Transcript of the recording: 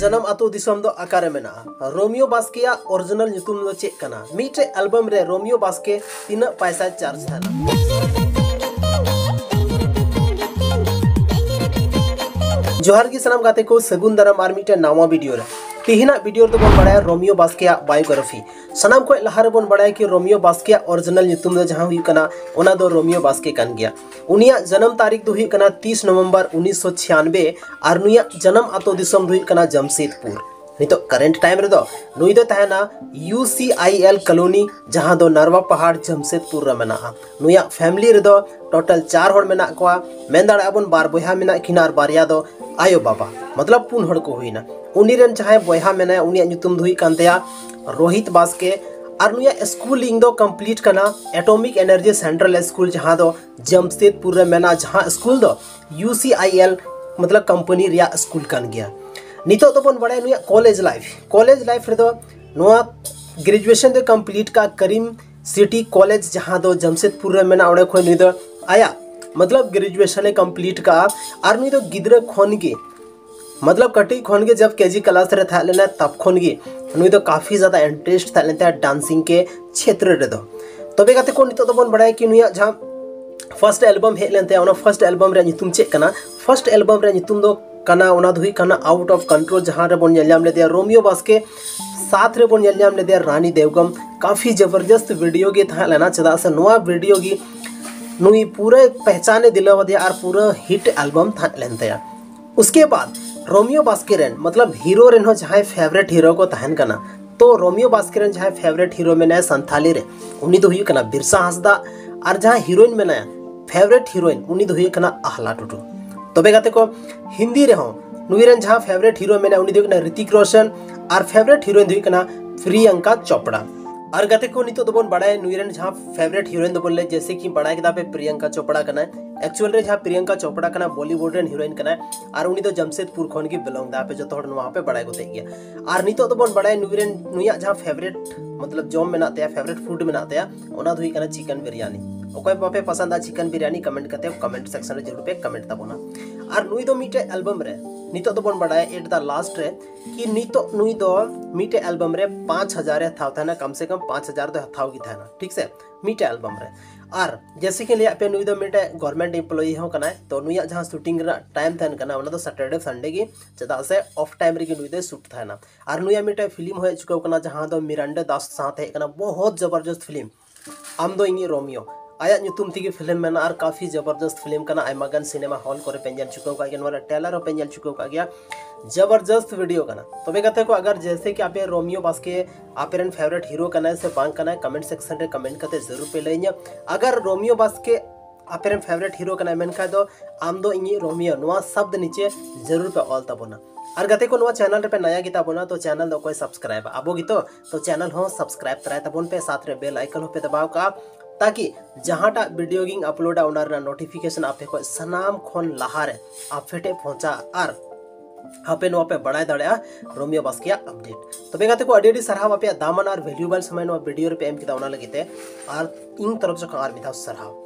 जन्म आतो दिसम दो आकारे में ना रोमियो बास्के या ओरिजिनल नितुम दो चेक करना मीठे एल्बम रे रोमियो बास्के तीन पैसा चार्ज था ना जोहार की सनम गाते को सगुन दरम आर्मी टे नावा वीडियो रे तीहना वीडियो तो बन बड़ा रोमियो बास्के या बायोग्राफी सनम को लहारे बन बड़ा कि रोमियो बास्के या ओरिजिनल नितुम दो जहां हुई करना ओना दो रोमियो बास्के कन गया उनिया जन्म तारीख दो हुई कना 30 नवंबर 1996 और नुया जन्म आतो दिसम हुई कना जमशेदपुर नितो करेंट टाइम रे दो नुई दो तहना UCIL कॉलोनी जहां दो नरवा पहाड़ जमशेदपुर रे मेना नुया फैमिली रे दो टोटल 4 होड़ मेना कोआ मेन दाड़ा बन बार बोहा मेना किनार बारिया दो आयो बाबा मतलब 3 होड़ को हुईना उनी रन चाहे बोहा मेना उनी नितुम दुई कांतेया रोहित बास्के और नुया स्कूलिंग दो कंप्लीट करना एटॉमिक एनर्जी सेंट्रल स्कूल जहां दो जमशेदपुर रे मेना जहां स्कूल दो UCIL मतलब कंपनी रिया स्कूल कान गया नितो तो बन बड़ा नुया कॉलेज लाइफ रे दो नुआ ग्रेजुएशन दो कंप्लीट का करीम सिटी कॉलेज जहां दो जमशेदपुर रे मेना ओडे खो निदो आया मतलब ग्रेजुएशन कंप्लीट का और नुई दो गिदरे खोन के मतलब कटी खोन के जब केजी क्लास रे था लेना तब खोन के नुई दो काफी ज्यादा इंटरेस्ट था लेता डांसिंग के क्षेत्र रे दो तबे गाते को नितो तो बन बड़ा कि नुया जहां फर्स्ट एल्बम हे लेते ओना फर्स्ट एल्बम रे नितुम चेक करना फर्स्ट एल्बम रे नितुम दो कना ओना दुई कना आउट ऑफ कंट्रोल जहां रे बन नेलम ले दिया रोमियो बास्के साथ रे बन नेलम ले दिया रानी देवगम काफी जबरदस्त वीडियो के था लेना चदा से नोआ वीडियो की नुई पूरे पहचाने दिलवा दिया और पूरा हिट एल्बम था लेते या उसके बाद रोमियो बास्के रेन मतलब हीरो रेन हो जहां फेवरेट हीरो को तहन कना तो रोमियो बास्के रेन जहां फेवरेट हीरो में नया संथाली रे उनी दो हुई कना बिरसा हंसदा और जहां हीरोइन में नया फेवरेट हीरोइन उनी दो हुई कना आहला टुटू तबे गाते को हिंदी रे हों नुईरन जहां फेवरेट हीरो में उनी देखना ऋतिक रोशन और फेवरेट हीरोइन दुई कना प्रियंका चोपड़ा और गाते को नितो दबोन बड़ा है नुईरन जहां फेवरेट हीरोइन दबोन ले जैसे कि बड़ा किताब पे प्रियंका चोपड़ा कना एक्चुअल रे जहां प्रियंका चोपड़ा कना बॉलीवुड रेन हीरोइन कना और उनी तो जमशेदपुर खोन की बिलोंग दा पे जो तोड़ वहां पे बड़ा गोते गया और नितो दबोन बड़ा है नुईरन नुया जहां फेवरेट मतलब जोम में नाते या फेवरेट फूड में नाते या ओना दुई कना चिकन बिरयानी ओके बापे पसंद आ चिकन बिरयानी कमेंट करते हो कमेंट सेक्शन में जरूर पे कमेंट तबोना और नुई दो मीटे एल्बम रे नितो तो बन बड़ा है एट द लास्ट रे कि नितो नुई दो मीटे एल्बम रे 5000 रे थाव था ना कम से कम 5000 तो थाव की था ना ठीक से मीटे एल्बम रे और जैसे कि ले पे नुई दो मीटे गवर्नमेंट एम्प्लॉई हो कना तो नुई जहां शूटिंग रे टाइम था ना ओना तो सैटरडे संडे की जदा से ऑफ टाइम रे की नुई दो शूट था ना और नुई मीटे फिल्म हो चुका कना जहां दो मिरांडा दास साथ है कना बहुत जबरदस्त फिल्म आम दो इंगी रोमियो आया नितुम तीगी फिल्म में और काफ़ी जबरदस्त फिल्म कना आयमागन सिनेमा हॉल को पेंजल चुका गया टेलर पेंजल चुका गया जबरदस्त वीडियो कना तबे कहते को अगर जैसे कि आप रोमियो बास्के आपरेन फेवरेट हीरो कना से बांग कना कमेंट सेक्शन में कमेंट करते जरूर पे लई अगर रोमियो बास्के आपरेन फेवरेट हीरो कना मेन खाय दो आम दो इंगी रोमियो नवा शब्द नीचे जरूर पे ऑल तबोना और गते को नवा चैनल रे पे नया गीता बोना तो चैनल दो कोई सब्सक्राइब आबो गीतो तो चैनल हो सब्सक्राइब कराय तबोन पे साथ रे बेल आइकन हो पे दबाव का ताकि जहाँटा वीडियो गिंग अपलोड उनारना नोटिफिकेशन आपे को सनाम खोन लहारे आप फेटे पहुंचा और आपे नो पे बड़ाई दड़े रोमियो बास्के अपडेट तबे गाते को अडी सरहाव आपे दामन और वैल्यूएबल समय नो वीडियो रे पे एम किदा उना लगेते और इन तरफ से कार मिथा सरहाव।